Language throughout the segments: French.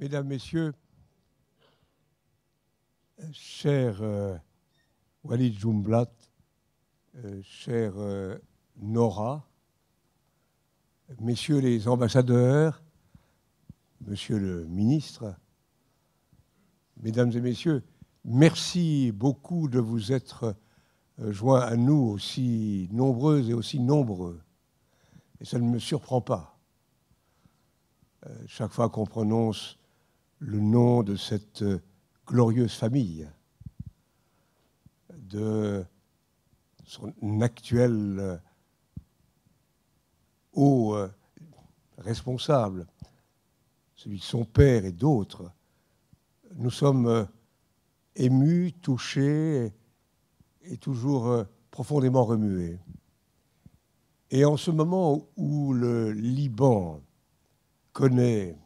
Mesdames, Messieurs, cher Walid Joumblatt, cher Nora, Messieurs les ambassadeurs, Monsieur le ministre, Mesdames et Messieurs, merci beaucoup de vous être joints à nous aussi nombreuses et aussi nombreux. Et ça ne me surprend pas. Chaque fois qu'on prononce le nom de cette glorieuse famille, de son actuel haut responsable, celui de son père et d'autres, nous sommes émus, touchés et toujours profondément remués. Et en ce moment où le Liban connaît,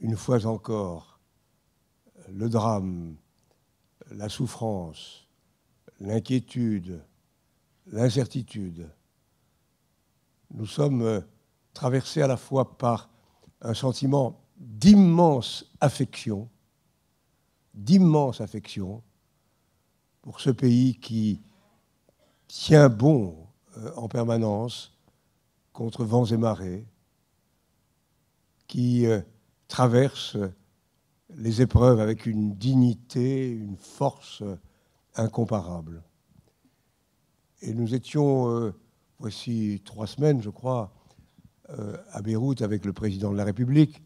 une fois encore, le drame, la souffrance, l'inquiétude, l'incertitude, nous sommes traversés à la fois par un sentiment d'immense affection pour ce pays qui tient bon en permanence contre vents et marées, qui traverse les épreuves avec une dignité, une force incomparable. Et nous étions, voici 3 semaines, je crois, à Beyrouth avec le président de la République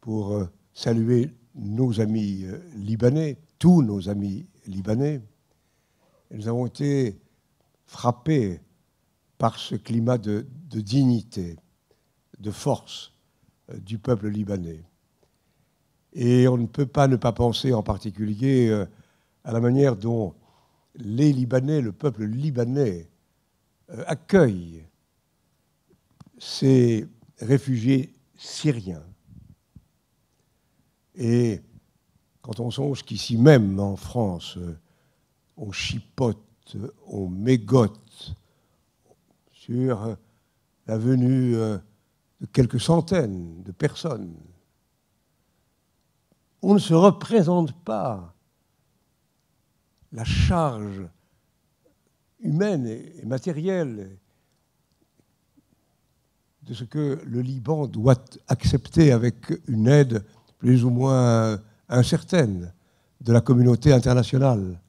pour saluer nos amis libanais, tous nos amis libanais. Et nous avons été frappés par ce climat de dignité, de force du peuple libanais. Et on ne peut pas ne pas penser en particulier à la manière dont les Libanais, le peuple libanais, accueille ces réfugiés syriens. Et quand on songe qu'ici même, en France, on chipote, on mégote sur la venue de quelques centaines de personnes, on ne se représente pas la charge humaine et matérielle de ce que le Liban doit accepter avec une aide plus ou moins incertaine de la communauté internationale.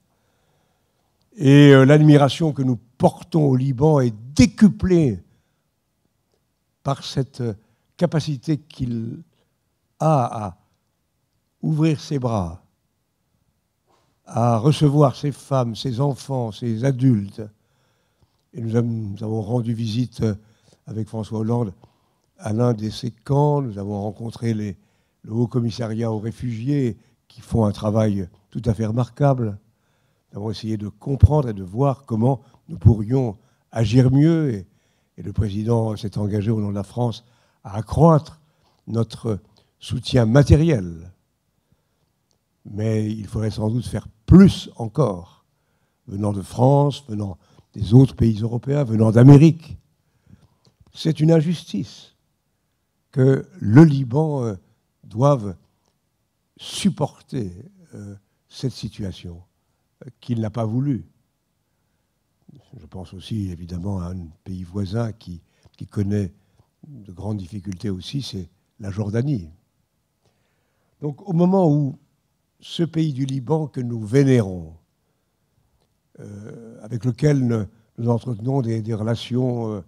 Et l'admiration que nous portons au Liban est décuplée par cette capacité qu'il a à ouvrir ses bras, à recevoir ses femmes, ses enfants, ses adultes. Et nous avons rendu visite avec François Hollande à l'un de ces camps. Nous avons rencontré le Haut Commissariat aux réfugiés qui font un travail tout à fait remarquable. Nous avons essayé de comprendre et de voir comment nous pourrions agir mieux. Et le président s'est engagé au nom de la France à accroître notre soutien matériel. Mais il faudrait sans doute faire plus encore, venant de France, venant des autres pays européens, venant d'Amérique. C'est une injustice que le Liban doive supporter cette situation qu'il n'a pas voulu. Je pense aussi, évidemment, à un pays voisin qui connaît de grandes difficultés aussi, c'est la Jordanie. Donc, au moment où ce pays du Liban que nous vénérons, avec lequel nous entretenons des relations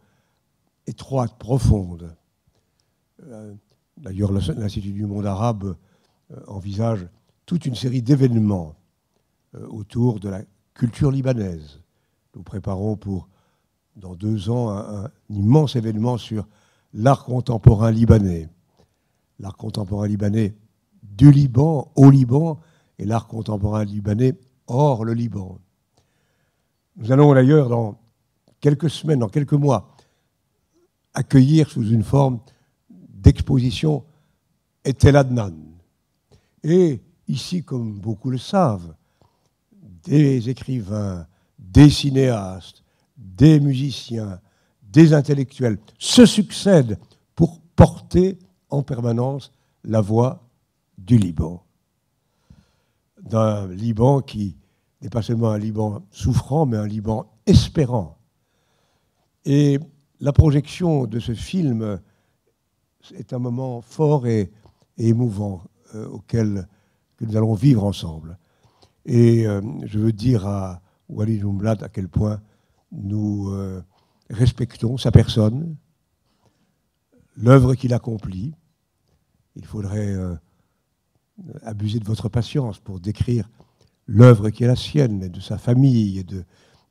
étroites, profondes, d'ailleurs, l'Institut du monde arabe envisage toute une série d'événements autour de la culture libanaise. Nous préparons pour, dans 2 ans, un immense événement sur l'art contemporain libanais. L'art contemporain libanais du Liban, au Liban, et l'art contemporain libanais hors le Liban. Nous allons d'ailleurs, dans quelques semaines, dans quelques mois, accueillir sous une forme d'exposition Etel Adnan. Et ici, comme beaucoup le savent, des écrivains, des cinéastes, des musiciens, des intellectuels se succèdent pour porter en permanence la voix du Liban. D'un Liban qui n'est pas seulement un Liban souffrant, mais un Liban espérant. Et la projection de ce film est un moment fort et émouvant auquel que nous allons vivre ensemble. Et je veux dire à Walid Joumblatt à quel point nous respectons sa personne, l'œuvre qu'il accomplit. Il faudrait abuser de votre patience pour décrire l'œuvre qui est la sienne, et de sa famille,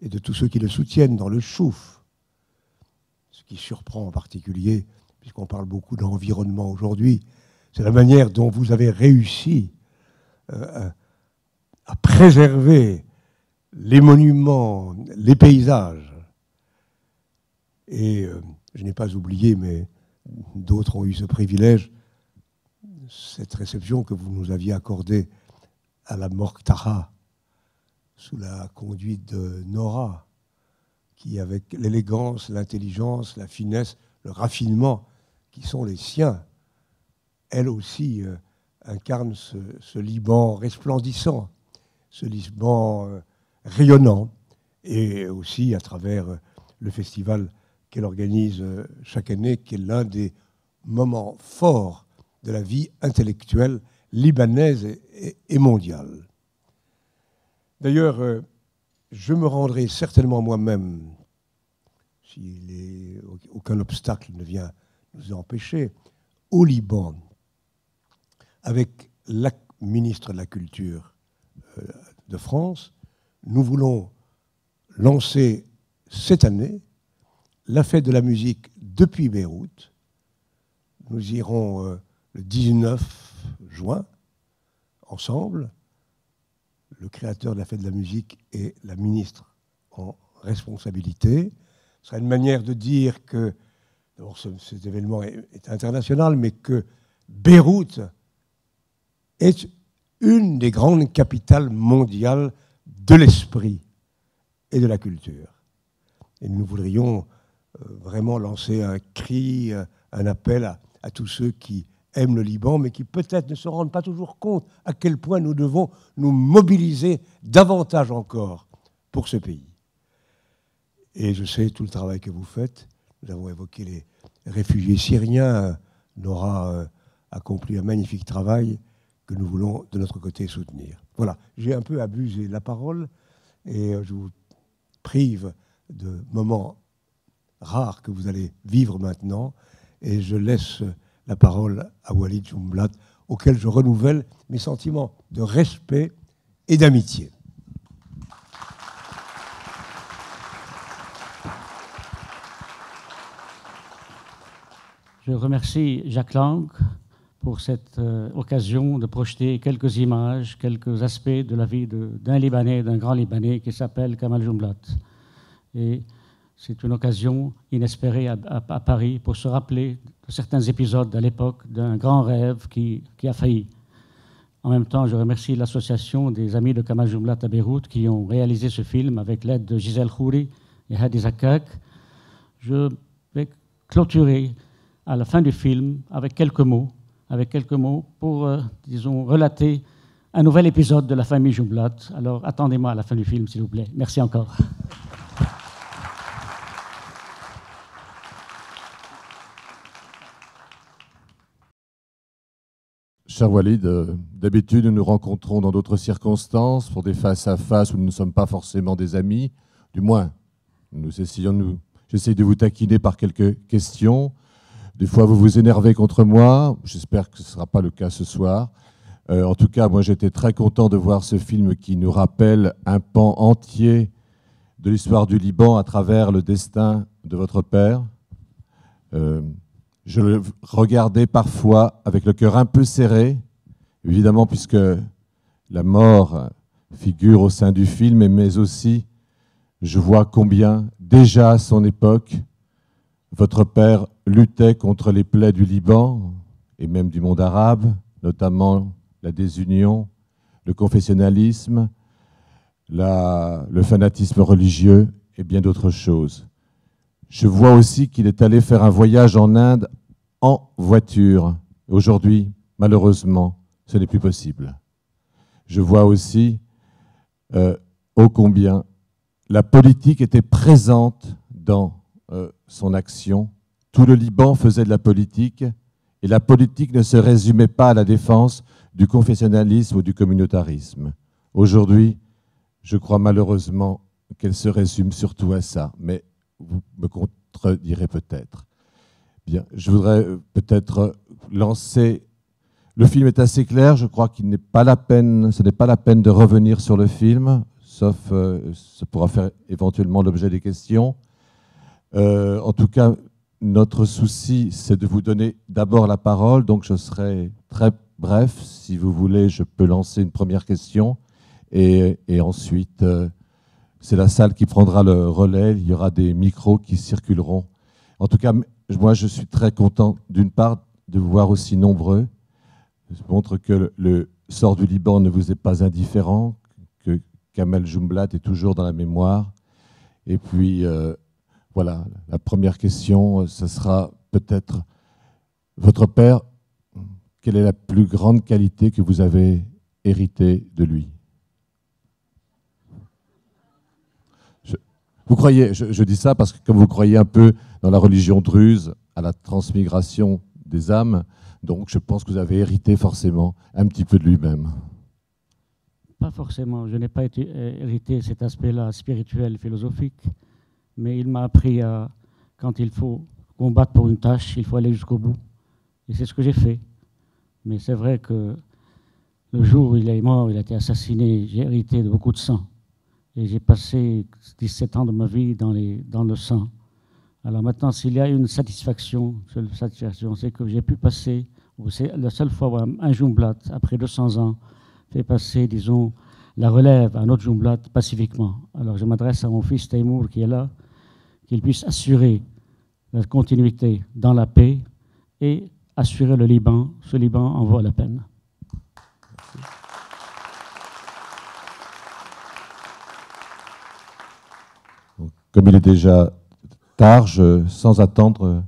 et de tous ceux qui le soutiennent dans le Chouf. Ce qui surprend en particulier, puisqu'on parle beaucoup d'environnement aujourd'hui, c'est la manière dont vous avez réussi à préserver les monuments, les paysages. Et je n'ai pas oublié, mais d'autres ont eu ce privilège, cette réception que vous nous aviez accordée à la Moukhtara, sous la conduite de Nora, qui, avec l'élégance, l'intelligence, la finesse, le raffinement qui sont les siens, elle aussi incarne ce Liban resplendissant, ce Liban rayonnant, et aussi à travers le festival qu'elle organise chaque année, qui est l'un des moments forts de la vie intellectuelle libanaise et mondiale. D'ailleurs, je me rendrai certainement moi-même, si aucun obstacle ne vient nous empêcher, au Liban, avec la ministre de la Culture de France. Nous voulons lancer cette année la fête de la musique depuis Beyrouth. Nous irons le 19 juin, ensemble, le créateur de la fête de la musique et la ministre en responsabilité. Ce sera une manière de dire que, d'abord, cet événement est international, mais que Beyrouth est une des grandes capitales mondiales de l'esprit et de la culture. Et nous voudrions vraiment lancer un cri, un appel à tous ceux qui aiment le Liban, mais qui peut-être ne se rendent pas toujours compte à quel point nous devons nous mobiliser davantage encore pour ce pays. Et je sais tout le travail que vous faites. Nous avons évoqué les réfugiés syriens. Nora accompli un magnifique travail que nous voulons, de notre côté, soutenir. Voilà, j'ai un peu abusé la parole et je vous prive de moments rares que vous allez vivre maintenant. Et je laisse la parole à Walid Joumblatt, auquel je renouvelle mes sentiments de respect et d'amitié. Je remercie Jacques Lang pour cette occasion de projeter quelques images, quelques aspects de la vie d'un Libanais, d'un grand Libanais qui s'appelle Kamal Joumblatt. Et c'est une occasion inespérée à Paris pour se rappeler de certains épisodes à l'époque d'un grand rêve qui a failli. En même temps, je remercie l'association des amis de Kamal Joumblatt à Beyrouth qui ont réalisé ce film avec l'aide de Ijab Koury et Hady Zaccak. Je vais clôturer à la fin du film avec quelques mots pour, disons, relater un nouvel épisode de la famille Joumblatt. Alors, attendez-moi à la fin du film, s'il vous plaît. Merci encore. Cher Walid, d'habitude, nous nous rencontrons dans d'autres circonstances, pour des face-à-face où nous ne sommes pas forcément des amis. Du moins, j'essaie de vous taquiner par quelques questions. Des fois, vous vous énervez contre moi. J'espère que ce ne sera pas le cas ce soir. En tout cas, moi, j'étais très content de voir ce film qui nous rappelle un pan entier de l'histoire du Liban à travers le destin de votre père. Je le regardais parfois avec le cœur un peu serré, évidemment, puisque la mort figure au sein du film, mais aussi, je vois combien, déjà à son époque, votre père luttait contre les plaies du Liban et même du monde arabe, notamment la désunion, le confessionnalisme, le fanatisme religieux et bien d'autres choses. Je vois aussi qu'il est allé faire un voyage en Inde en voiture. Aujourd'hui, Malheureusement, ce n'est plus possible. Je vois aussi ô combien la politique était présente dans son action. Tout le Liban faisait de la politique, et la politique ne se résumait pas à la défense du confessionnalisme ou du communautarisme. Aujourd'hui, je crois malheureusement qu'elle se résume surtout à ça, mais vous me contredirez peut-être. Bien, je voudrais peut-être lancer... Le film est assez clair, je crois qu'il n'est pas la peine, ce n'est pas la peine de revenir sur le film, sauf ça pourra faire éventuellement l'objet des questions. En tout cas, notre souci, c'est de vous donner d'abord la parole, donc je serai très bref. Si vous voulez, je peux lancer une première question et ensuite, c'est la salle qui prendra le relais. Il y aura des micros qui circuleront. En tout cas, moi, je suis très content, d'une part, de vous voir aussi nombreux. Ça montre que le sort du Liban ne vous est pas indifférent, que Kamal Joumblatt est toujours dans la mémoire. Et puis, voilà, la première question, ce sera peut-être votre père. Quelle est la plus grande qualité que vous avez héritée de lui? Vous croyez, je dis ça parce que comme vous croyez un peu dans la religion druze, à la transmigration des âmes, donc je pense que vous avez hérité forcément un petit peu de lui-même. Pas forcément. Je n'ai pas été hérité cet aspect-là spirituel, philosophique. Mais il m'a appris à, quand il faut combattre pour une tâche, il faut aller jusqu'au bout. Et c'est ce que j'ai fait. Mais c'est vrai que le jour où il est mort, il a été assassiné, j'ai hérité de beaucoup de sang. Et j'ai passé 17 ans de ma vie dans le sang. Alors maintenant, s'il y a une satisfaction, c'est que j'ai pu passer, c'est la seule fois où un Joumblatt, après 200 ans, fait passer, disons, la relève à un autre Joumblatt pacifiquement. Alors je m'adresse à mon fils Taïmour qui est là, qu'il puisse assurer la continuité dans la paix et assurer le Liban. Ce Liban en vaut la peine. Merci. Donc, comme il est déjà... tard, sans attendre,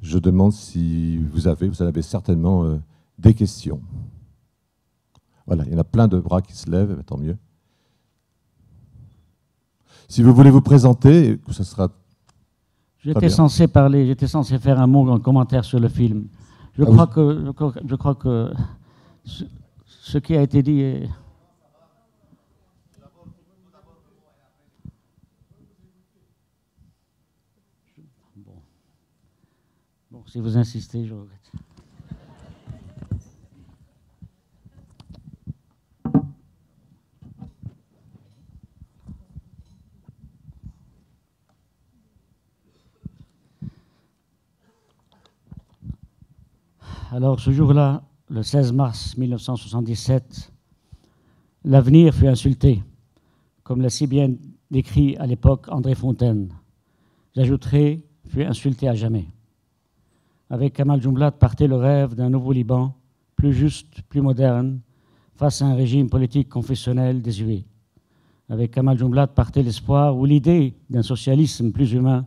je demande si vous en avez certainement des questions. Voilà, il y en a plein de bras qui se lèvent, tant mieux. Si vous voulez vous présenter, ce sera... J'étais censé parler, j'étais censé faire un mot en commentaire sur le film. Je crois que ce qui a été dit est... Si vous insistez, je regrette. Alors, ce jour-là, le 16 mars 1977, l'avenir fut insulté, comme l'a si bien décrit à l'époque André Fontaine. J'ajouterai, fut insulté à jamais. Avec Kamal Joumblatt partait le rêve d'un nouveau Liban, plus juste, plus moderne, face à un régime politique confessionnel désuet. Avec Kamal Joumblatt partait l'espoir ou l'idée d'un socialisme plus humain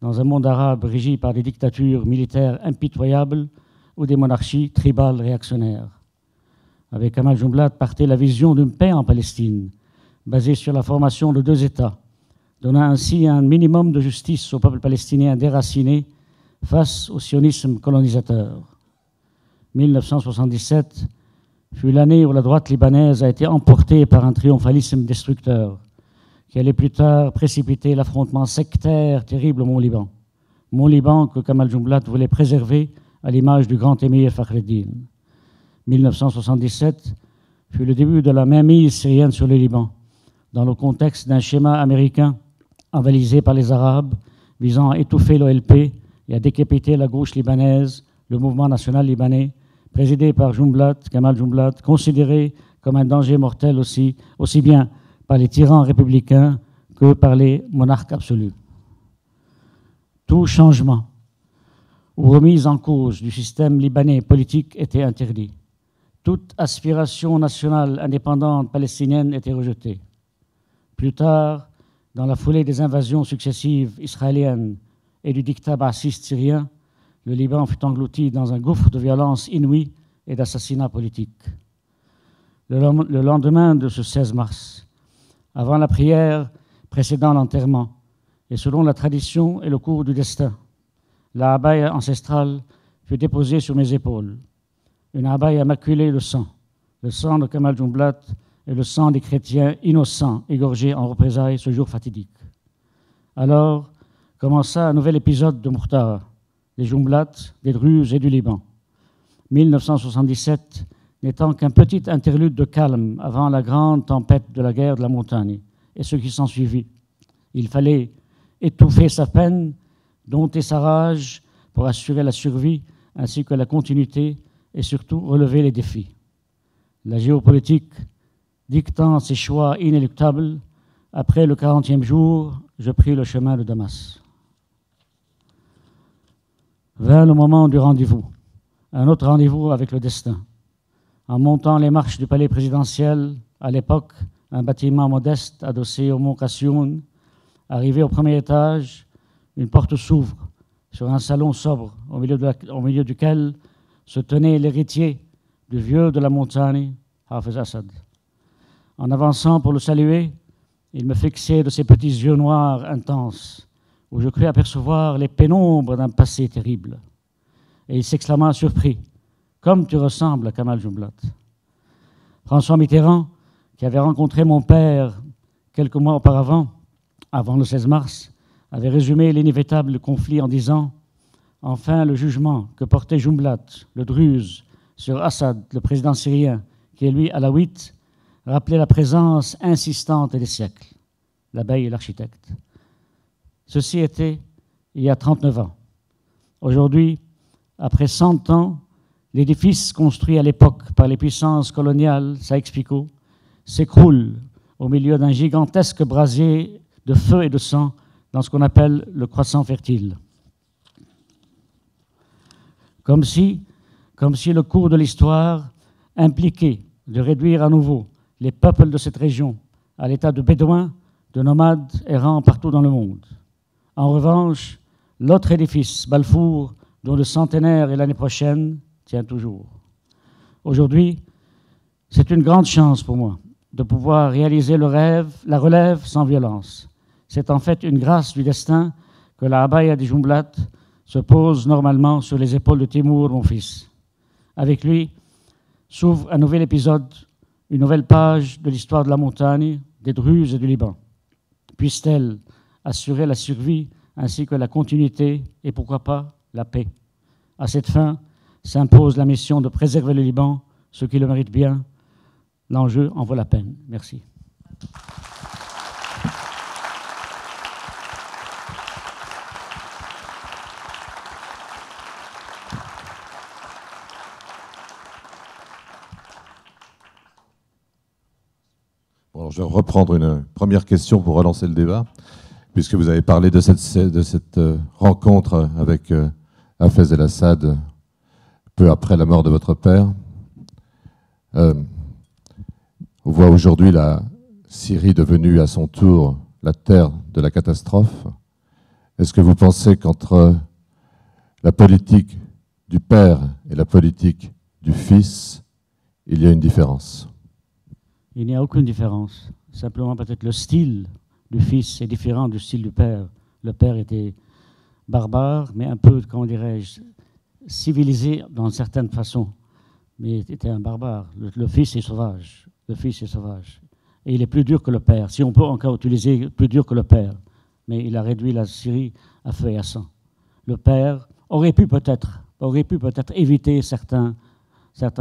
dans un monde arabe régi par des dictatures militaires impitoyables ou des monarchies tribales réactionnaires. Avec Kamal Joumblatt partait la vision d'une paix en Palestine, basée sur la formation de deux États, donnant ainsi un minimum de justice au peuple palestinien déraciné face au sionisme colonisateur. 1977 fut l'année où la droite libanaise a été emportée par un triomphalisme destructeur qui allait plus tard précipiter l'affrontement sectaire terrible au Mont-Liban. Mont-Liban que Kamal Joumblatt voulait préserver à l'image du grand émir Fakhreddine. 1977 fut le début de la mainmise syrienne sur le Liban dans le contexte d'un schéma américain avalisé par les Arabes visant à étouffer l'OLP et a décapité la gauche libanaise, le mouvement national libanais, présidé par Kamal Joumblatt, considéré comme un danger mortel aussi bien par les tyrans républicains que par les monarques absolus. Tout changement ou remise en cause du système libanais politique était interdit. Toute aspiration nationale indépendante palestinienne était rejetée. Plus tard, dans la foulée des invasions successives israéliennes et du dictat bassiste syrien, le Liban fut englouti dans un gouffre de violence inouïe et d'assassinats politiques. Le lendemain de ce 16 mars, avant la prière précédant l'enterrement, et selon la tradition et le cours du destin, la abaya ancestrale fut déposée sur mes épaules. Une abaya maculée de sang, le sang de Kamal Joumblatt et le sang des chrétiens innocents égorgés en représailles ce jour fatidique. Alors commença un nouvel épisode de Moukhtara, des Joumblatt, des Druzes et du Liban. 1977 n'étant qu'un petit interlude de calme avant la grande tempête de la guerre de la montagne et ce qui s'ensuivit. Il fallait étouffer sa peine, dompter sa rage pour assurer la survie ainsi que la continuité et surtout relever les défis. La géopolitique dictant ses choix inéluctables, après le 40e jour, je pris le chemin de Damas. Vint le moment du rendez-vous, un autre rendez-vous avec le destin. En montant les marches du palais présidentiel, à l'époque, un bâtiment modeste adossé au mont Kassioun, arrivé au premier étage, une porte s'ouvre sur un salon sobre au milieu duquel se tenait l'héritier du vieux de la montagne, Hafez Assad. En avançant pour le saluer, il me fixait de ses petits yeux noirs intenses, où je crus apercevoir les pénombres d'un passé terrible. Et il s'exclama surpris, « Comme tu ressembles à Kamal Joumblatt !» François Mitterrand, qui avait rencontré mon père quelques mois auparavant, avant le 16 mars, avait résumé l'inévitable conflit en disant « Enfin, le jugement que portait Joumblatt, le Druze, sur Assad, le président syrien, qui est lui alawite, rappelait la présence insistante des siècles, l'abeille et l'architecte. Ceci était il y a 39 ans. Aujourd'hui, après 100 ans, l'édifice construit à l'époque par les puissances coloniales, Sykes-Picot, s'écroule au milieu d'un gigantesque brasier de feu et de sang dans ce qu'on appelle le croissant fertile. Comme si le cours de l'histoire impliquait de réduire à nouveau les peuples de cette région à l'état de bédouins, de nomades errants partout dans le monde. En revanche, l'autre édifice, Balfour, dont le centenaire est l'année prochaine, tient toujours. Aujourd'hui, c'est une grande chance pour moi de pouvoir réaliser le rêve, la relève sans violence. C'est en fait une grâce du destin que la abaya des Joumblatt se pose normalement sur les épaules de Taïmour, mon fils. Avec lui s'ouvre un nouvel épisode, une nouvelle page de l'histoire de la montagne, des Druzes et du Liban. Puisse-t-elle assurer la survie ainsi que la continuité et pourquoi pas la paix. À cette fin, s'impose la mission de préserver le Liban, ceux qui le méritent bien. L'enjeu en vaut la peine. Merci. Alors, je vais reprendre une première question pour relancer le débat, puisque vous avez parlé de cette rencontre avec Hafez El-Assad peu après la mort de votre père. On voit aujourd'hui la Syrie devenue à son tour la terre de la catastrophe. Est-ce que vous pensez qu'entre la politique du père et la politique du fils, il y a une différence ? Il n'y a aucune différence. Simplement, peut-être le style du fils est différent du style du père. Le père était barbare, mais un peu, comment dirais-je, civilisé dans certaines façons. Mais il était un barbare. Le fils est sauvage. Le fils est sauvage. Et il est plus dur que le père, si on peut encore utiliser plus dur que le père. Mais il a réduit la Syrie à feu et à sang. Le père aurait pu peut-être éviter certains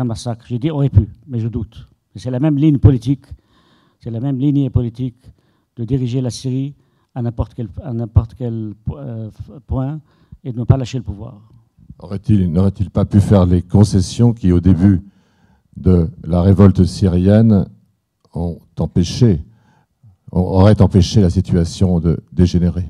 massacres. Je dis aurait pu, mais je doute. C'est la même ligne politique, c'est la même lignée politique de diriger la Syrie à n'importe quel point et de ne pas lâcher le pouvoir. N'aurait-il pas pu faire les concessions qui, au début de la révolte syrienne, auraient empêché la situation de dégénérer?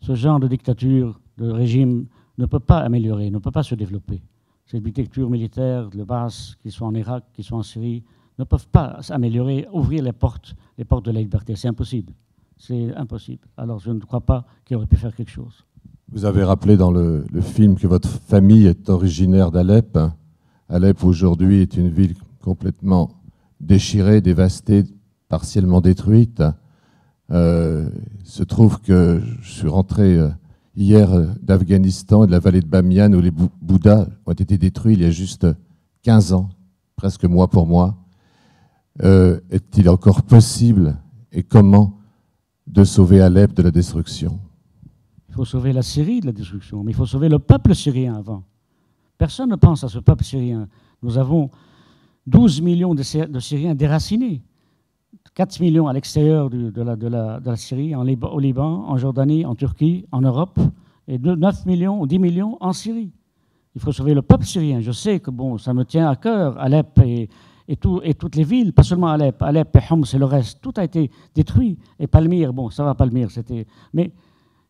Ce genre de dictature, de régime, ne peut pas améliorer, ne peut pas se développer. Ces dictatures militaires, le Baas, qui sont en Irak, qui sont en Syrie, ne peuvent pas s'améliorer, ouvrir les portes de la liberté. C'est impossible. C'est impossible. Alors je ne crois pas qu'il aurait pu faire quelque chose. Vous avez rappelé dans le film que votre famille est originaire d'Alep, Alep aujourd'hui est une ville complètement déchirée, dévastée, partiellement détruite. Se trouve que je suis rentré hier d'Afghanistan et de la vallée de Bamiyan où les Bouddhas ont été détruits il y a juste 15 ans, presque mois pour mois. Est-il encore possible et comment de sauver Alep de la destruction? Il faut sauver la Syrie de la destruction, mais il faut sauver le peuple syrien avant. Personne ne pense à ce peuple syrien. Nous avons 12 millions de Syriens déracinés, 4 millions à l'extérieur de la Syrie, au Liban, en Jordanie, en Turquie, en Europe, et 9 millions ou 10 millions en Syrie. Il faut sauver le peuple syrien. Je sais que bon, ça me tient à cœur, Alep et toutes les villes, pas seulement Alep, Alep et Homs et le reste, tout a été détruit. Et Palmyre, bon, ça va Palmyre, c'était... Mais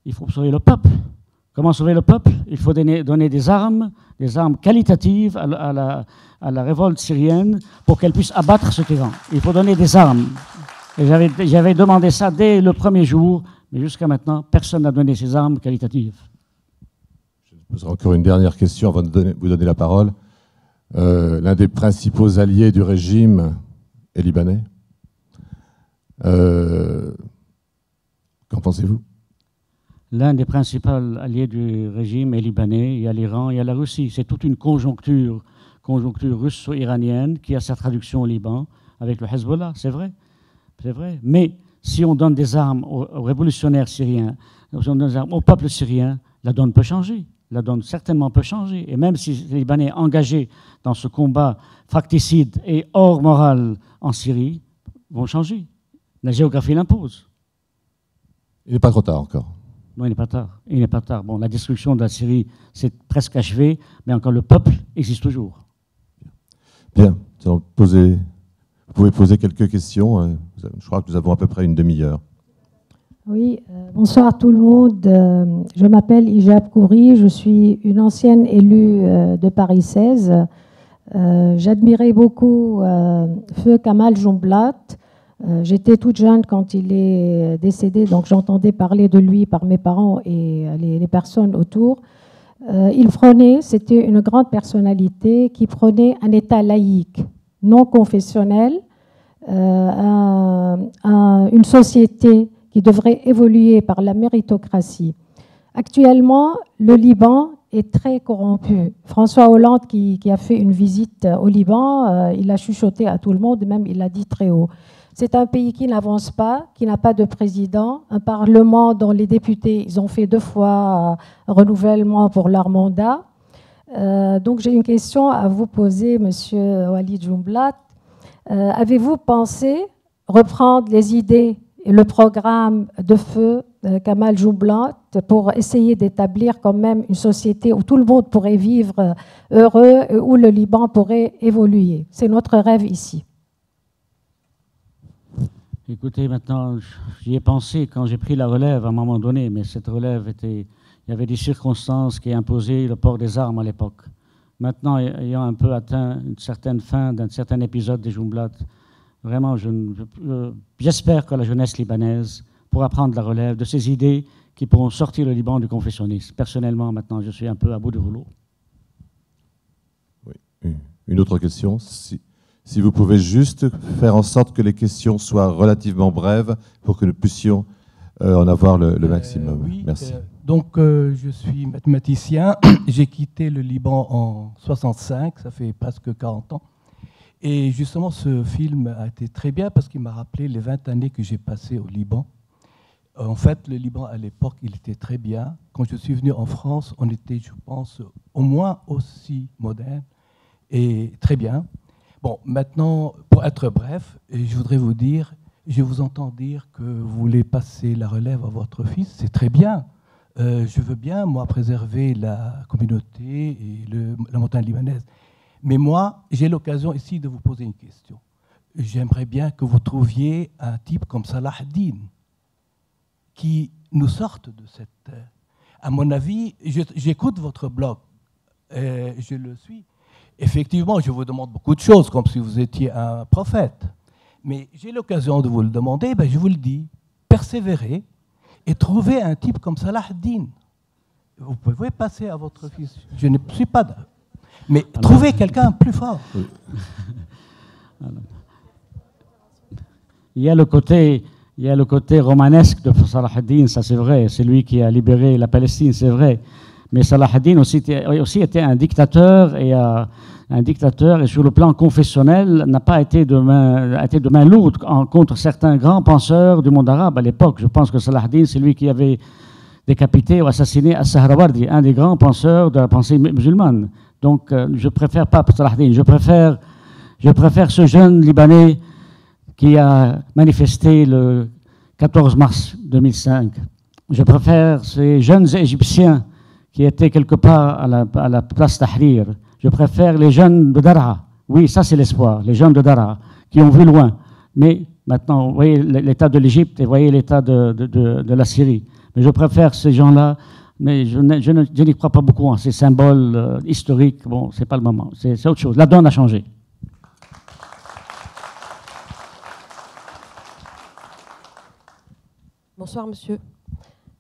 il faut sauver le peuple. Comment sauver le peuple? Il faut donner des armes qualitatives à la révolte syrienne pour qu'elle puisse abattre ce tyran. Il faut donner des armes. J'avais demandé ça dès le premier jour, mais jusqu'à maintenant, personne n'a donné ces armes qualitatives. Je vous poserai encore une dernière question avant de vous donner la parole. L'un des principaux alliés du régime est libanais. Qu'en pensez-vous? L'un des principaux alliés du régime est libanais, il y a l'Iran, il y a la Russie. C'est toute une conjoncture russo-iranienne qui a sa traduction au Liban avec le Hezbollah, c'est vrai. C'est vrai. Mais si on donne des armes aux révolutionnaires syriens, si on donne des armes au peuple syrien, la donne peut changer. La donne certainement peut changer. Et même si les Libanais engagés dans ce combat facticide et hors moral en Syrie vont changer, la géographie l'impose. Il n'est pas trop tard encore. Non, il n'est pas tard. Il n'est pas tard. Bon, la destruction de la Syrie, c'est presque achevé, mais encore le peuple existe toujours. Bien. Vous pouvez poser quelques questions. Je crois que nous avons à peu près une demi-heure. Oui. Bonsoir à tout le monde. Je m'appelle Ijab Koury. Je suis une ancienne élue de Paris 16. J'admirais beaucoup feu Kamal Joumblatt. J'étais toute jeune quand il est décédé, donc j'entendais parler de lui par mes parents et les personnes autour. Il prônait, c'était une grande personnalité qui prônait un État laïque, non confessionnel, une société qui devrait évoluer par la méritocratie. Actuellement, le Liban est très corrompu. François Hollande, qui a fait une visite au Liban, il a chuchoté à tout le monde, même il l'a dit très haut. C'est un pays qui n'avance pas, qui n'a pas de président, un parlement dont les députés ils ont fait 2 fois renouvellement pour leur mandat. Donc j'ai une question à vous poser, Monsieur Walid Joumblatt. Avez-vous pensé reprendre les idées et le programme de feu Kamal Joumblatt pour essayer d'établir quand même une société où tout le monde pourrait vivre heureux et où le Liban pourrait évoluer? C'est notre rêve ici. Écoutez, maintenant, j'y ai pensé quand j'ai pris la relève à un moment donné, mais cette relève était... Il y avait des circonstances qui imposaient le port des armes à l'époque. Maintenant, ayant un peu atteint une certaine fin d'un certain épisode des Joumblatt, vraiment, j'espère que la jeunesse libanaise pourra prendre la relève de ces idées qui pourront sortir le Liban du confessionnisme. Personnellement, maintenant, je suis un peu à bout de rouleau. Oui. Une autre question Si vous pouvez juste faire en sorte que les questions soient relativement brèves pour que nous puissions en avoir le maximum. Oui, merci. Je suis mathématicien. J'ai quitté le Liban en 65, ça fait presque 40 ans. Et justement, ce film a été très bien parce qu'il m'a rappelé les 20 années que j'ai passées au Liban. En fait, le Liban, à l'époque, il était très bien. Quand je suis venu en France, on était, je pense, au moins aussi moderne et très bien. Bon, maintenant, pour être bref, je voudrais vous dire, je vous entends dire que vous voulez passer la relève à votre fils, c'est très bien. Je veux bien, moi, préserver la communauté et la montagne libanaise. Mais moi, j'ai l'occasion ici de vous poser une question. J'aimerais bien que vous trouviez un type comme Saladin qui nous sorte de cette... À mon avis, j'écoute votre blog, je le suis. Effectivement, je vous demande beaucoup de choses, comme si vous étiez un prophète. Mais j'ai l'occasion de vous le demander, ben je vous le dis, persévérez et trouvez un type comme Saladin. Vous pouvez passer à votre fils. Je ne suis pas... Mais alors, trouvez quelqu'un plus fort. Oui. Il y a le côté romanesque de Salah ad-Din, ça c'est vrai, c'est lui qui a libéré la Palestine, c'est vrai. Mais Salah ad-Din aussi était un dictateur, et sur le plan confessionnel n'a pas été de main lourde contre certains grands penseurs du monde arabe à l'époque. Je pense que Salah ad-Din, c'est lui qui avait décapité ou assassiné Sahrawardi, un des grands penseurs de la pensée musulmane. Donc je préfère pas Salah ad-Din, je préfère ce jeune Libanais qui a manifesté le 14 mars 2005. Je préfère ces jeunes Égyptiens qui étaient quelque part à la place Tahrir. Je préfère les jeunes de Daraa. Oui, ça c'est l'espoir, les jeunes de Daraa, qui ont vu loin. Mais maintenant, vous voyez l'état de l'Égypte et vous voyez l'état de la Syrie. Mais je préfère ces gens-là, mais je n'y crois pas beaucoup en ces symboles historiques. Bon, c'est pas le moment, c'est autre chose. La donne a changé. Bonsoir, monsieur.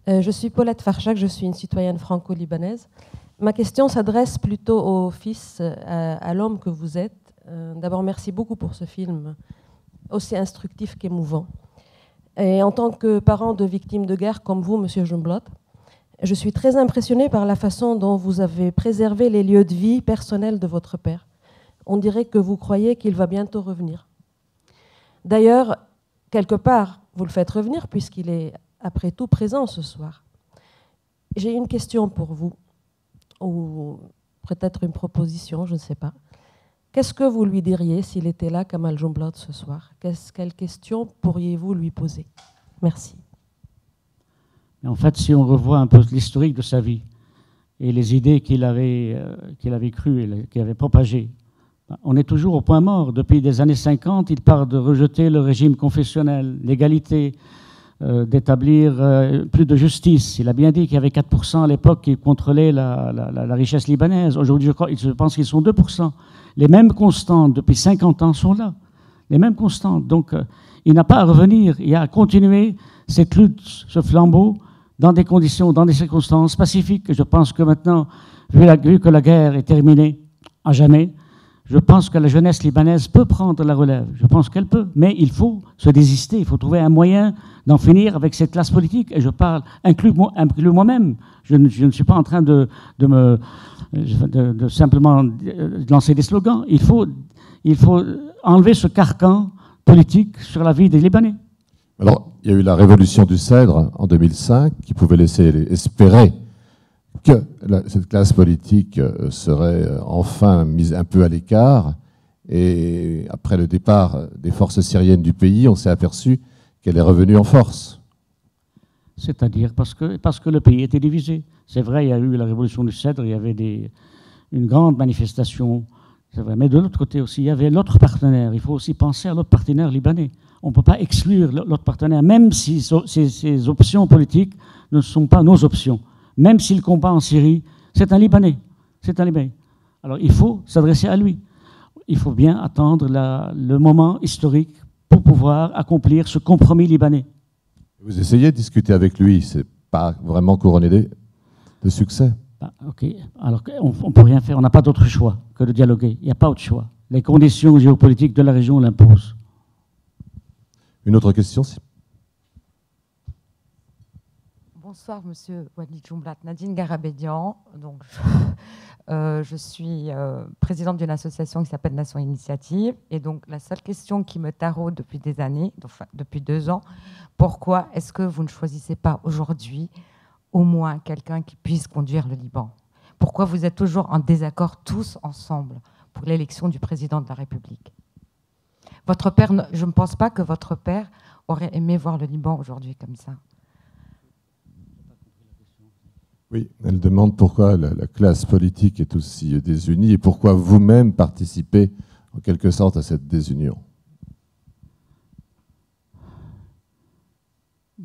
Je suis Paulette Farchak, je suis une citoyenne franco-libanaise. Ma question s'adresse plutôt au fils, à l'homme que vous êtes. D'abord, merci beaucoup pour ce film, aussi instructif qu'émouvant. Et en tant que parent de victimes de guerre comme vous, monsieur Joumblatt, je suis très impressionnée par la façon dont vous avez préservé les lieux de vie personnels de votre père. On dirait que vous croyez qu'il va bientôt revenir. D'ailleurs, quelque part, vous le faites revenir puisqu'il est, après tout, présent ce soir. J'ai une question pour vous, ou peut-être une proposition, je ne sais pas. Qu'est-ce que vous lui diriez s'il était là, Kamal Joumblatt, ce soir? Quelle question pourriez-vous lui poser? Merci. En fait, si on revoit un peu l'historique de sa vie et les idées qu'il avait crues et qu'il avait propagées, on est toujours au point mort. Depuis les années 50, il part de rejeter le régime confessionnel, l'égalité, d'établir plus de justice. Il a bien dit qu'il y avait 4% à l'époque qui contrôlaient la richesse libanaise. Aujourd'hui, je pense qu'ils sont 2%. Les mêmes constantes depuis 50 ans sont là. Les mêmes constantes. Donc, il n'a pas à revenir. Il a à continuer cette lutte, ce flambeau, dans des conditions, dans des circonstances pacifiques. Je pense que maintenant, vu que la guerre est terminée à jamais, je pense que la jeunesse libanaise peut prendre la relève. Je pense qu'elle peut. Mais il faut se désister. Il faut trouver un moyen d'en finir avec cette classe politique. Et je parle, inclus moi-même. Je ne suis pas en train de simplement lancer des slogans. Il faut enlever ce carcan politique sur la vie des Libanais. Alors, il y a eu la révolution du Cèdre en 2005 qui pouvait laisser espérer que cette classe politique serait enfin mise un peu à l'écart. Et après le départ des forces syriennes du pays, on s'est aperçu qu'elle est revenue en force. C'est-à-dire parce que le pays était divisé. C'est vrai, il y a eu la révolution du Cèdre, il y avait une grande manifestation, c'est vrai. Mais de l'autre côté aussi, il y avait l'autre partenaire. Il faut aussi penser à l'autre partenaire libanais. On ne peut pas exclure l'autre partenaire, même si ces options politiques ne sont pas nos options. Même s'il combat en Syrie, c'est un Libanais. C'est un Libanais. Alors il faut s'adresser à lui. Il faut bien attendre le moment historique pour pouvoir accomplir ce compromis libanais. Vous essayez de discuter avec lui, c'est pas vraiment couronné de succès. Bah, ok. Alors on ne peut rien faire, on n'a pas d'autre choix que de dialoguer. Il n'y a pas autre choix. Les conditions géopolitiques de la région l'imposent. Une autre question? Bonsoir, monsieur Walid Joumblatt. Nadine Garabedian. Donc, je suis présidente d'une association qui s'appelle Nation Initiative. Et donc, la seule question qui me taraude depuis des années, enfin, depuis 2 ans, pourquoi est-ce que vous ne choisissez pas aujourd'hui au moins quelqu'un qui puisse conduire le Liban? Pourquoi vous êtes toujours en désaccord tous ensemble pour l'élection du président de la République? Votre père, je ne pense pas que votre père aurait aimé voir le Liban aujourd'hui comme ça. Oui, elle demande pourquoi la classe politique est aussi désunie et pourquoi vous-même participez en quelque sorte à cette désunion.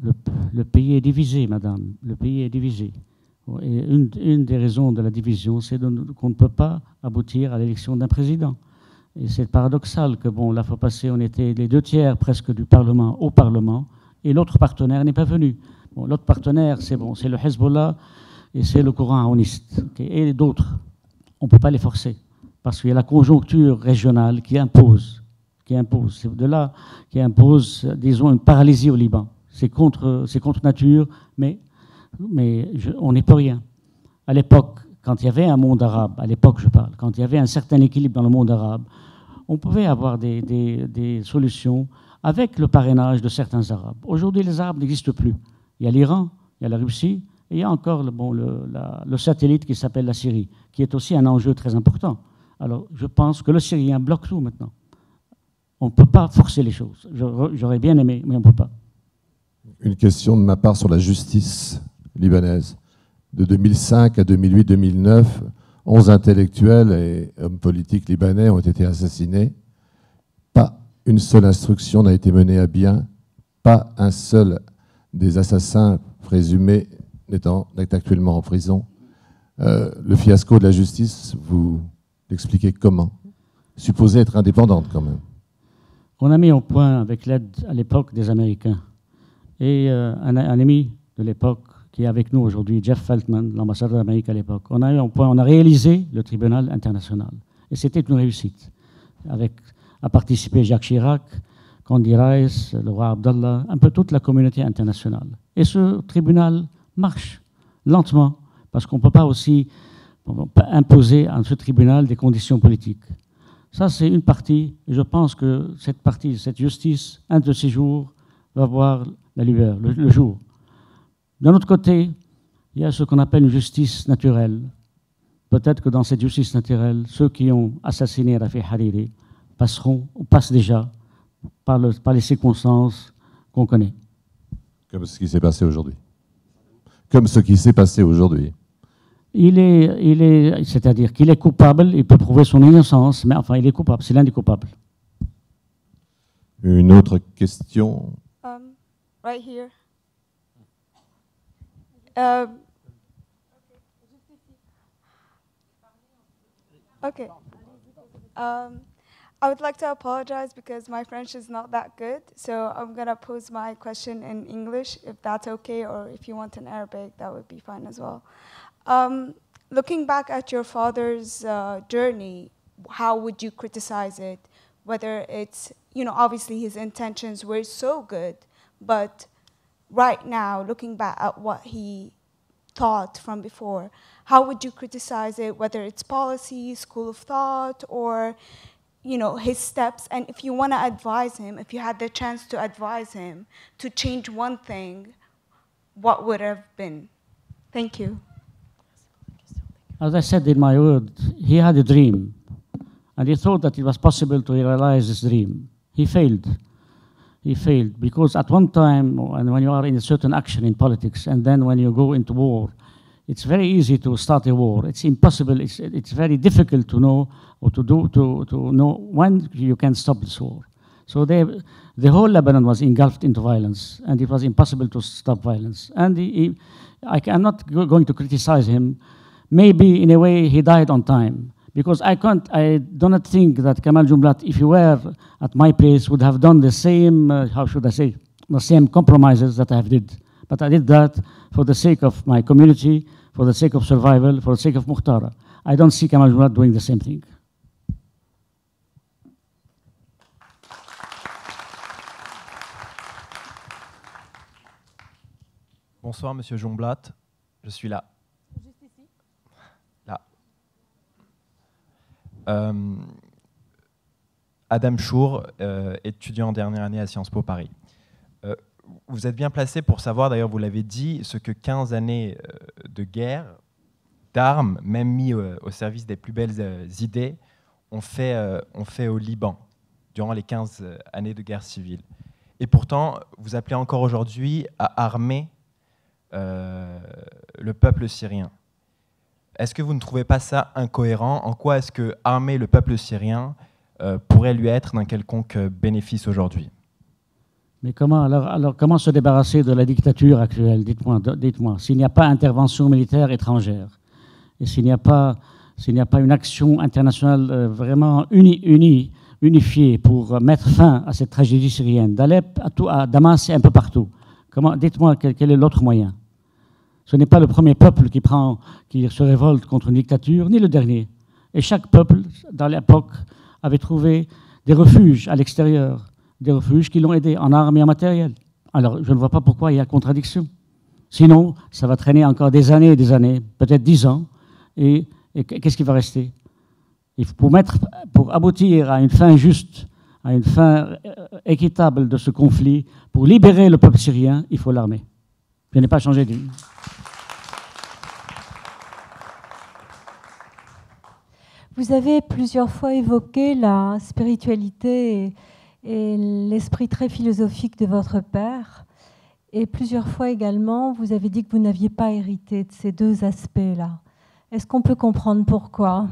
Le pays est divisé, madame. Le pays est divisé. Et une des raisons de la division, c'est qu'on ne peut pas aboutir à l'élection d'un président. Et c'est paradoxal que, bon, la fois passée, on était les 2 tiers presque du Parlement au Parlement et l'autre partenaire n'est pas venu. Bon, l'autre partenaire, c'est bon, c'est le Hezbollah. Et c'est le courant aouniste, okay, et d'autres. On ne peut pas les forcer. parce qu'il y a la conjoncture régionale qui impose, c'est de là, qui impose, disons, une paralysie au Liban. C'est contre nature, mais on n'est pas rien. À l'époque, quand il y avait un monde arabe, à l'époque je parle, quand il y avait un certain équilibre dans le monde arabe, on pouvait avoir des solutions avec le parrainage de certains Arabes. Aujourd'hui, les Arabes n'existent plus. Il y a l'Iran, il y a la Russie, et il y a encore le satellite qui s'appelle la Syrie, qui est aussi un enjeu très important. Alors, je pense que le Syrien bloque tout maintenant. On ne peut pas forcer les choses. J'aurais bien aimé, mais on ne peut pas. Une question de ma part sur la justice libanaise. De 2005 à 2008-2009, 11 intellectuels et hommes politiques libanais ont été assassinés. Pas une seule instruction n'a été menée à bien. Pas un seul des assassins présumés n'est actuellement en prison. Le fiasco de la justice, vous l'expliquez comment? Supposée être indépendante quand même. On a mis au point, avec l'aide à l'époque des Américains, et un ami de l'époque qui est avec nous aujourd'hui, Jeff Feltman, l'ambassadeur d'Amérique à l'époque, on a réalisé le tribunal international. Et c'était une réussite. A participé Jacques Chirac, Condi Rice, le roi Abdallah, un peu toute la communauté internationale. Et ce tribunal marche lentement, parce qu'on ne peut pas aussi imposer à ce tribunal des conditions politiques. Ça, c'est une partie, et je pense que cette partie, cette justice, un de ces jours, va voir la lueur, le jour. D'un autre côté, il y a ce qu'on appelle une justice naturelle. Peut-être que dans cette justice naturelle, ceux qui ont assassiné Rafi Hariri passeront, ou passent déjà, par les circonstances qu'on connaît. Comme ce qui s'est passé aujourd'hui. Comme ce qui s'est passé aujourd'hui. C'est-à-dire qu'il est coupable, il peut prouver son innocence, mais enfin, il est coupable, c'est l'un des coupables. Une autre question? Right here. Okay. I would like to apologize because my French is not that good, so I'm going to pose my question in English, if that's okay, or if you want in Arabic, that would be fine as well. Looking back at your father's journey, how would you criticize it? Whether it's, you know, obviously his intentions were so good, but right now, looking back at what he thought from before, how would you criticize it? Whether it's policy, school of thought, or, you know, his steps. And if you want to advise him, if you had the chance to advise him to change one thing, what would have been? Thank you. As I said in my word, he had a dream, and he thought that it was possible to realize this dream. He failed. He failed because at one time, and when you are in a certain action in politics, and then when you go into war, it's very easy to start a war. It's impossible. It's very difficult to know or to know when you can stop this war. So the whole Lebanon was engulfed into violence, and it was impossible to stop violence. And I'm not going to criticize him. Maybe, in a way, he died on time. Because I do not think that Kamal Joumblatt, if you were at my place, would have done the same, how should I say, the same compromises that I have did. But I did that for the sake of my community, for the sake of survival, for the sake of Moukhtara. I don't see Kamal Joumblatt doing the same thing. Bonsoir, Monsieur Joumblatt. Je suis là. Adam Chour, étudiant en dernière année à Sciences Po Paris. Vous êtes bien placé pour savoir, d'ailleurs vous l'avez dit, ce que 15 années de guerre, d'armes, même mis au service des plus belles idées, ont fait au Liban durant les 15 années de guerre civile. Et pourtant, vous appelez encore aujourd'hui à armer le peuple syrien. Est-ce que vous ne trouvez pas ça incohérent? En quoi est-ce que armer le peuple syrien pourrait lui être d'un quelconque bénéfice aujourd'hui? Mais comment se débarrasser de la dictature actuelle? Dites-moi. S'il n'y a pas intervention militaire étrangère, et s'il n'y a pas une action internationale vraiment unifiée pour mettre fin à cette tragédie syrienne, d'Alep à Damas et un peu partout, dites-moi quel est l'autre moyen? Ce n'est pas le premier peuple qui se révolte contre une dictature, ni le dernier. Et chaque peuple, dans l'époque, avait trouvé des refuges à l'extérieur, des refuges qui l'ont aidé en armes et en matériel. Alors, je ne vois pas pourquoi il y a contradiction. Sinon, ça va traîner encore des années et des années, peut-être 10 ans, et qu'est-ce qui va rester? Il faut pour aboutir à une fin juste, à une fin équitable de ce conflit, pour libérer le peuple syrien, il faut l'armée. Je n'ai pas changé d'avis. Vous avez plusieurs fois évoqué la spiritualité et l'esprit très philosophique de votre père. Et plusieurs fois également, vous avez dit que vous n'aviez pas hérité de ces deux aspects-là. Est-ce qu'on peut comprendre pourquoi ?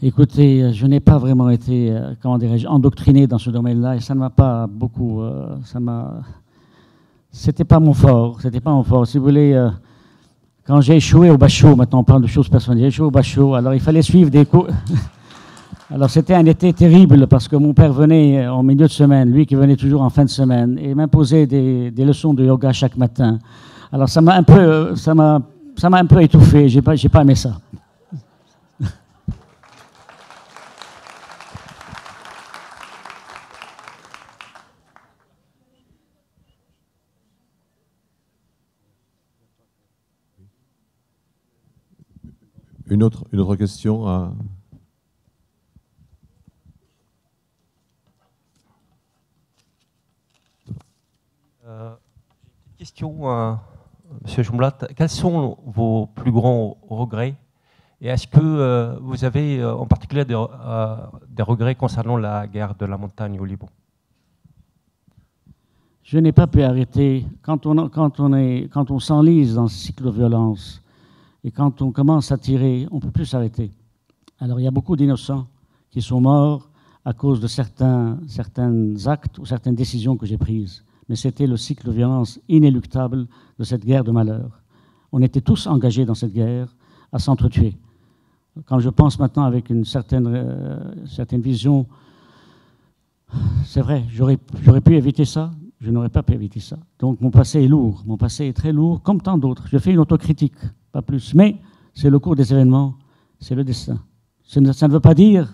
Écoutez, je n'ai pas vraiment été, comment dirais-je, endoctriné dans ce domaine-là, et ça ne m'a pas beaucoup... C'était pas mon fort, c'était pas mon fort. Si vous voulez, quand j'ai échoué au bachot, maintenant on parle de choses personnelles, j'ai échoué au bachot, alors il fallait suivre des cours... Alors c'était un été terrible, parce que mon père venait en milieu de semaine, lui qui venait toujours en fin de semaine, et m'imposait des leçons de yoga chaque matin. Alors ça m'a un peu, étouffé, j'ai pas aimé ça. Une autre question à... Une question à M. Joumblatt. Quels sont vos plus grands regrets? Et est-ce que vous avez en particulier des regrets concernant la guerre de la montagne au Liban? Je n'ai pas pu arrêter. Quand on s'enlise dans ce cycle de violence, et quand on commence à tirer, on ne peut plus s'arrêter. Alors il y a beaucoup d'innocents qui sont morts à cause de certains actes ou certaines décisions que j'ai prises. Mais c'était le cycle de violence inéluctable de cette guerre de malheur. On était tous engagés dans cette guerre à s'entretuer. Quand je pense maintenant avec une certaine vision, c'est vrai, j'aurais pu éviter ça, je n'aurais pas pu éviter ça. Donc mon passé est lourd, mon passé est très lourd, comme tant d'autres. Je fais une autocritique. Pas plus. Mais c'est le cours des événements, c'est le destin. Ça ne veut pas dire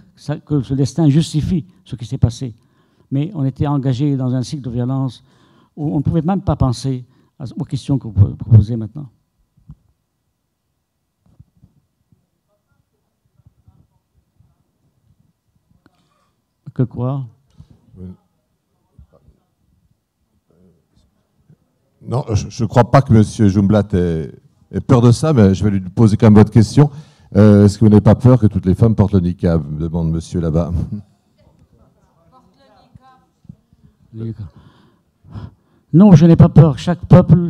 que ce destin justifie ce qui s'est passé. Mais on était engagé dans un cycle de violence où on ne pouvait même pas penser aux questions que vous proposez maintenant. Que quoi? Non, je ne crois pas que M. Joumblatt ait... Et peur de ça, mais je vais lui poser quand même votre question. Est-ce que vous n'avez pas peur que toutes les femmes portent le niqab? Demande monsieur là-bas. Non, je n'ai pas peur. Chaque peuple,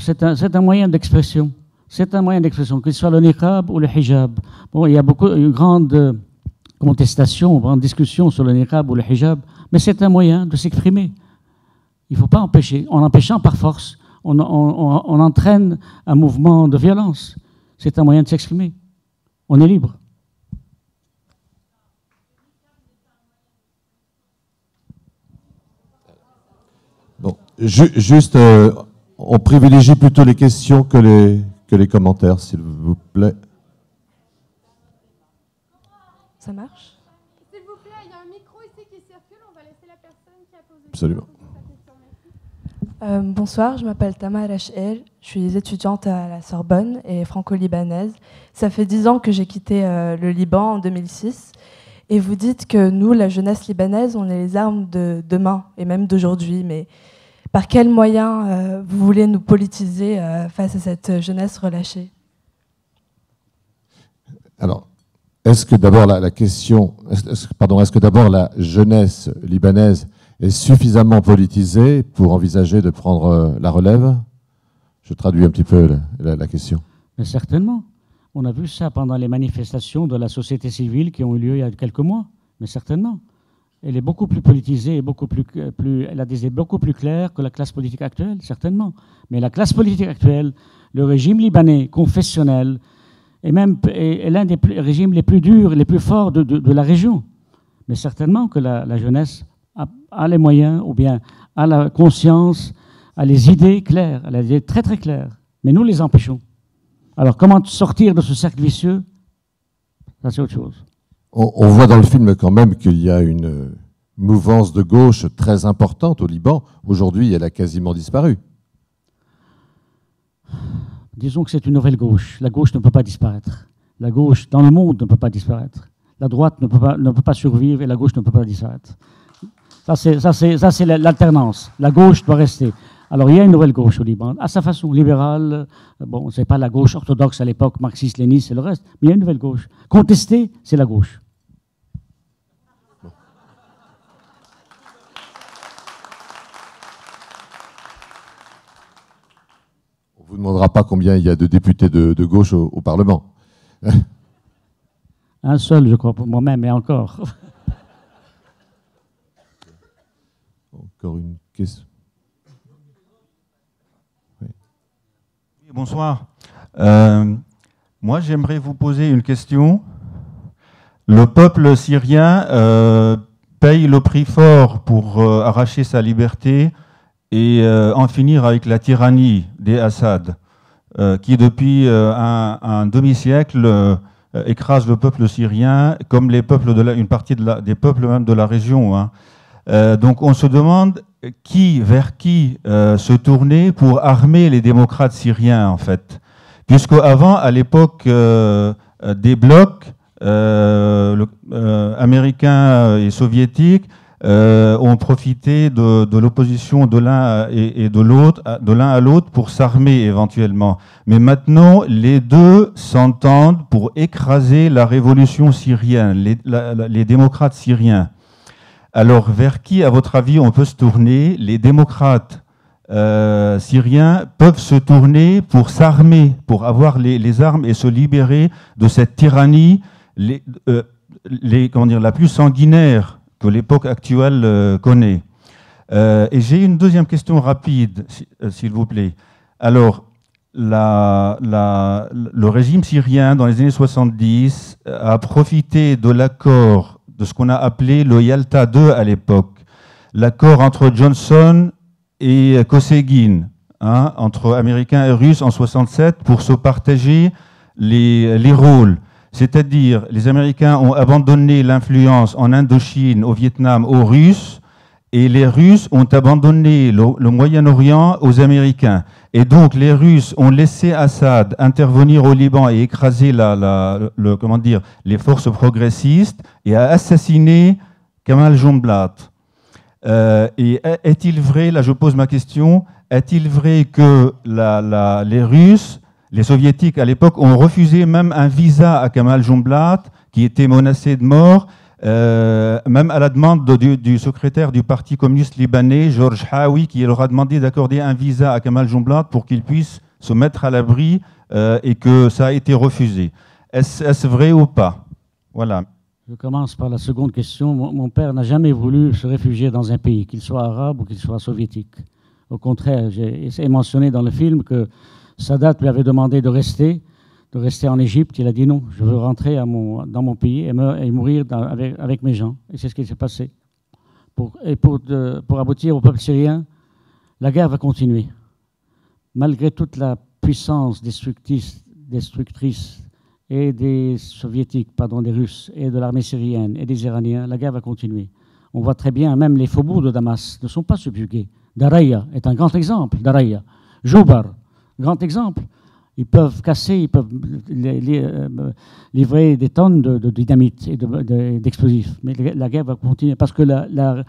c'est un moyen d'expression. C'est un moyen d'expression, qu'il soit le niqab ou le hijab. Bon, il y a une grande contestation, une grande discussion sur le niqab ou le hijab, mais c'est un moyen de s'exprimer. Il ne faut pas empêcher. En empêchant par force, on entraîne un mouvement de violence. C'est un moyen de s'exprimer. On est libre. Bon, juste, on privilégie plutôt les questions que les commentaires, s'il vous plaît. Ça marche? S'il vous plaît, il y a un micro ici qui circule, on va laisser la personne qui a posé. Absolument. Bonsoir, je m'appelle Tamar Hachel, je suis étudiante à la Sorbonne et franco-libanaise. Ça fait 10 ans que j'ai quitté le Liban en 2006 et vous dites que nous, la jeunesse libanaise, on est les armes de demain et même d'aujourd'hui. Mais par quels moyens vous voulez nous politiser face à cette jeunesse relâchée? Alors, est-ce que d'abord la jeunesse libanaise est suffisamment politisé pour envisager de prendre la relève? Je traduis un petit peu la question. Mais certainement. On a vu ça pendant les manifestations de la société civile qui ont eu lieu il y a quelques mois. Mais certainement. Elle est beaucoup plus politisée, et beaucoup plus claire que la classe politique actuelle, certainement. Mais la classe politique actuelle, le régime libanais confessionnel, est l'un des régimes les plus durs, les plus forts de la région. Mais certainement que la jeunesse a les moyens, ou bien à la conscience, à les idées claires, à les idées très très claires. Mais nous les empêchons. Alors, comment sortir de ce cercle vicieux? Ça, c'est autre chose. On voit dans le film quand même qu'il y a une mouvance de gauche très importante au Liban. Aujourd'hui, elle a quasiment disparu. Disons que c'est une nouvelle gauche. La gauche ne peut pas disparaître. La gauche, dans le monde, ne peut pas disparaître. La droite ne peut pas survivre et la gauche ne peut pas disparaître. Ça, c'est l'alternance. La gauche doit rester. Alors, il y a une nouvelle gauche au Liban, à sa façon, libérale. Bon, ce n'est pas la gauche orthodoxe à l'époque, marxiste-léniste et le reste, mais il y a une nouvelle gauche. Contester, c'est la gauche. On ne vous demandera pas combien il y a de députés de gauche au Parlement. Un seul, je crois, pour moi-même, et encore. Encore une question. Oui. Bonsoir. Moi, j'aimerais vous poser une question. Le peuple syrien paye le prix fort pour arracher sa liberté et en finir avec la tyrannie des Assad, qui depuis un demi-siècle écrase le peuple syrien, comme les peuples de une partie des peuples même de la région, hein. Donc on se demande vers qui se tourner pour armer les démocrates syriens, en fait. Puisqu'avant, à l'époque des blocs américains et soviétiques, ont profité de l'opposition de l'un et de l'autre, pour s'armer éventuellement. Mais maintenant, les deux s'entendent pour écraser la révolution syrienne, les démocrates syriens. Alors, vers qui, à votre avis, on peut se tourner? Les démocrates syriens peuvent se tourner pour s'armer, pour avoir les armes et se libérer de cette tyrannie, comment dire, la plus sanguinaire que l'époque actuelle connaît. Et j'ai une deuxième question rapide, s'il vous plaît. Alors, le régime syrien, dans les années 70, a profité de l'accord de ce qu'on a appelé le Yalta II à l'époque, l'accord entre Johnson et Kosygin, hein, entre Américains et Russes en 67, pour se partager les rôles. C'est-à-dire, les Américains ont abandonné l'influence en Indochine, au Vietnam, aux Russes, et les Russes ont abandonné le Moyen-Orient aux Américains. Et donc, les Russes ont laissé Assad intervenir au Liban et écraser comment dire, les forces progressistes et a assassiné Kamal Joumblatt. Et est-il vrai, là je pose ma question, est-il vrai que les Russes, les Soviétiques à l'époque, ont refusé même un visa à Kamal Joumblatt, qui était menacé de mort, même à la demande du secrétaire du Parti communiste libanais, Georges Haoui, qui leur a demandé d'accorder un visa à Kamal Joumblatt pour qu'il puisse se mettre à l'abri, et que ça a été refusé. Est-ce vrai ou pas? Voilà. Je commence par la seconde question. Mon père n'a jamais voulu se réfugier dans un pays, qu'il soit arabe ou qu'il soit soviétique. Au contraire, j'ai mentionné dans le film que Sadat lui avait demandé de rester en Égypte. Il a dit non, je veux rentrer dans mon pays et mourir avec mes gens. Et c'est ce qui s'est passé. Pour aboutir au peuple syrien, la guerre va continuer. Malgré toute la puissance destructrice et des soviétiques, pardon, des Russes, et de l'armée syrienne et des Iraniens, la guerre va continuer. On voit très bien, même les faubourgs de Damas ne sont pas subjugués. Daraya est un grand exemple. Daraya, Joubar, grand exemple. Ils peuvent casser, ils peuvent livrer des tonnes de dynamite et d'explosifs. Mais la guerre va continuer parce que la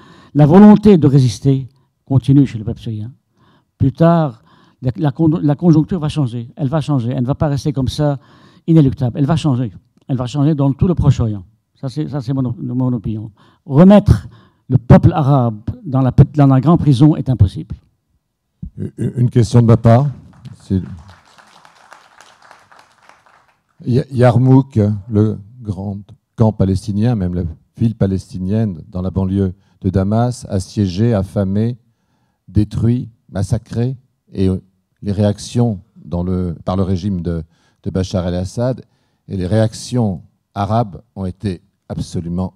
volonté de résister continue chez le peuple syrien. Plus tard, la conjoncture va changer. Elle va changer. Elle ne va pas rester comme ça, inéluctable. Elle va changer. Elle va changer dans tout le Proche-Orient. Ça, c'est mon opinion. Remettre le peuple arabe dans la grande prison est impossible. Une question de ma part. Yarmouk, le grand camp palestinien, même la ville palestinienne dans la banlieue de Damas, assiégée, affamée, détruite, massacrée, et les réactions par le régime de Bachar el-Assad et les réactions arabes ont été absolument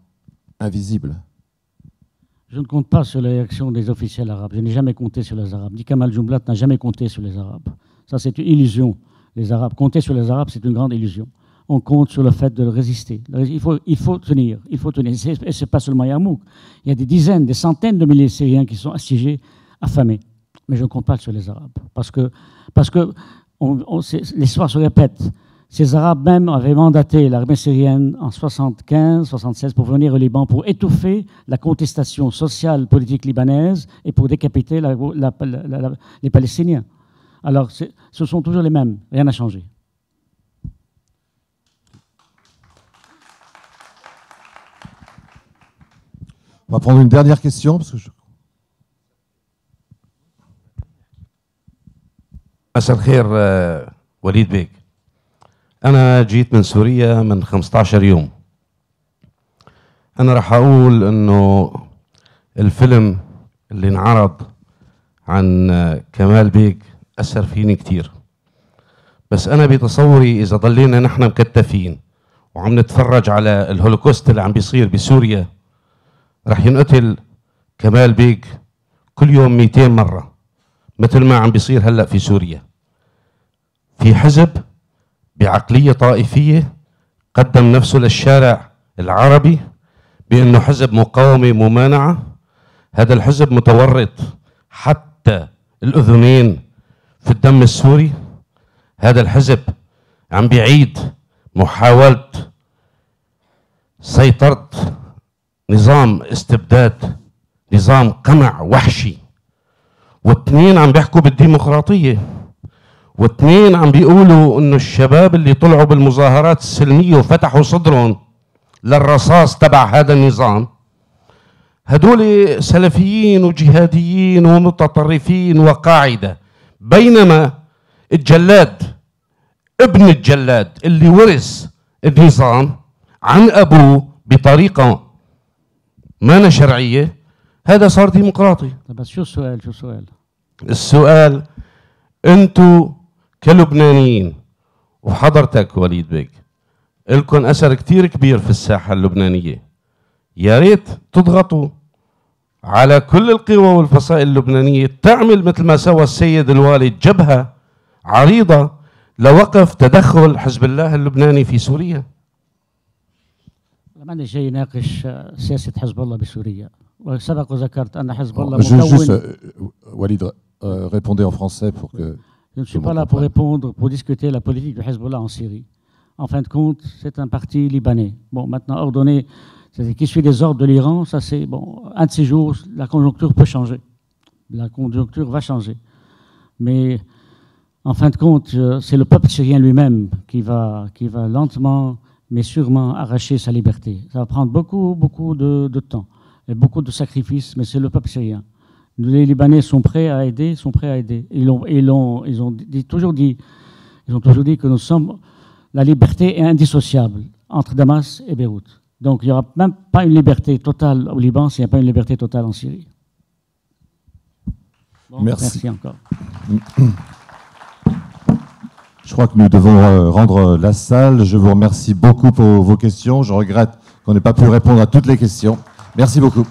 invisibles. Je ne compte pas sur les réactions des officiels arabes. Je n'ai jamais compté sur les Arabes. Kamal Joumblatt n'a jamais compté sur les Arabes. Ça, c'est une illusion. les Arabes. Compter sur les Arabes, c'est une grande illusion. On compte sur le fait de résister. Il faut tenir. Et ce n'est pas seulement Yarmouk. Il y a des dizaines, des centaines de milliers de Syriens qui sont assiégés, affamés. Mais je ne compte pas sur les Arabes. Parce que l'histoire se répète. Ces Arabes même avaient mandaté l'armée syrienne en 1975-1976 pour venir au Liban, pour étouffer la contestation sociale, politique libanaise et pour décapiter les Palestiniens. Alors, ce sont toujours les mêmes. Rien n'a changé. On va prendre une dernière question. مساء الخير وليد بيك. أنا جيت من سوريا من 15 يوم. أنا راح أقول إنه الفيلم اللي انعرض عن كمال بيك أثر فيني كتير. بس أنا بتصوري إذا ضلينا نحن مكتفين وعم نتفرج على الهولوكوست اللي عم بيصير بسوريا رح ينقتل كمال بيك كل يوم 200 مرة مثل ما عم بيصير هلأ في سوريا. في حزب بعقلية طائفية قدم نفسه للشارع العربي بأنه حزب مقاومة ممانعة. هذا الحزب متورط حتى الأذنين في الدم السوري. هذا الحزب عم بيعيد محاولة سيطرة نظام استبداد، نظام قمع وحشي. واثنين عم بيحكوا بالديمقراطية، واثنين عم بيقولوا انه الشباب اللي طلعوا بالمظاهرات السلمية وفتحوا صدرهم للرصاص تبع هذا النظام هدول سلفيين وجهاديين ومتطرفين وقاعدة. بينما الجلاد، ابن الجلاد اللي ورث النظام عن ابوه بطريقة مانا شرعية، هذا صار ديمقراطي. بس شو السؤال؟ السؤال انتو كلبنانيين وحضرتك وليد بيك الكن اثر كتير كبير في الساحة اللبنانية، يا ريت تضغطوا على كل القوى والفصائل اللبنانية تعمل مثل ما سوى السيد الوالد، جبهة عريضة لوقف تدخل حزب الله اللبناني في سوريا. لما جاي يناقش سياسة حزب الله بسوريا. وسبق وذكرت أن حزب الله مكون. Walid, répondez en français pour que. Je ne suis pas là pour répondre, pour discuter la politique du Hezbollah en Syrie. En fin de compte, c'est un parti libanais. Bon, maintenant ordonné, c'est-à-dire qui suit les ordres de l'Iran, ça c'est bon. Un de ces jours, la conjoncture peut changer. La conjoncture va changer. Mais en fin de compte, c'est le peuple syrien lui-même qui va lentement mais sûrement arracher sa liberté. Ça va prendre beaucoup de temps et beaucoup de sacrifices, mais c'est le peuple syrien. Les Libanais sont prêts à aider, Ils ont toujours dit que nous sommes... La liberté est indissociable entre Damas et Beyrouth. Donc il n'y aura même pas une liberté totale au Liban s'il n'y a pas une liberté totale en Syrie. Bon, merci encore. Je crois que nous devons rendre la salle. Je vous remercie beaucoup pour vos questions. Je regrette qu'on n'ait pas pu répondre à toutes les questions. Merci beaucoup.